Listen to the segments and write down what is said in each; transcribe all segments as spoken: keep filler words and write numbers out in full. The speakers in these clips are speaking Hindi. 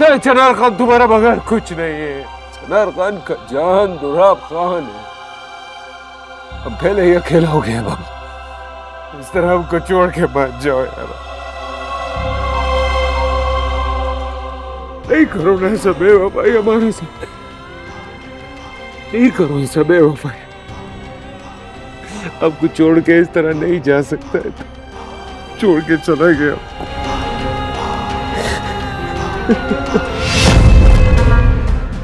पता है चनार खान तुम्हारा बगैर कुछ नहीं है। चनार खान का जान दुराब खान है। हम पहले ही अकेला हो गया बाबा, इस तरह हमको छोड़ के मत जाओ यार। नहीं करो ना ऐसा बेवफाई हमारे साथ, नहीं करो ऐसा बेवफाई। आपको छोड़ के इस तरह नहीं जा सकता है, छोड़ के चला गया।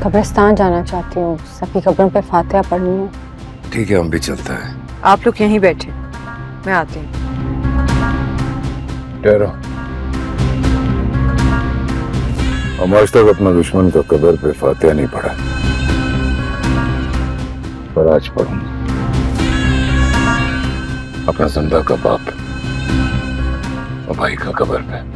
कब्रिस्तान जाना चाहती हूँ, सबकी कब्रों पे फातिहा पढ़नी है। ठीक है, हम भी चलता है। आप लोग यहीं बैठे, मैं आती हूँ। ठहरो, हम आज तक अपना दुश्मन का कब्र पे फातिहा नहीं पढ़ा, पर आज पढ़ूंगा। अपना जिंदा का बाप और भाई का कब्र पे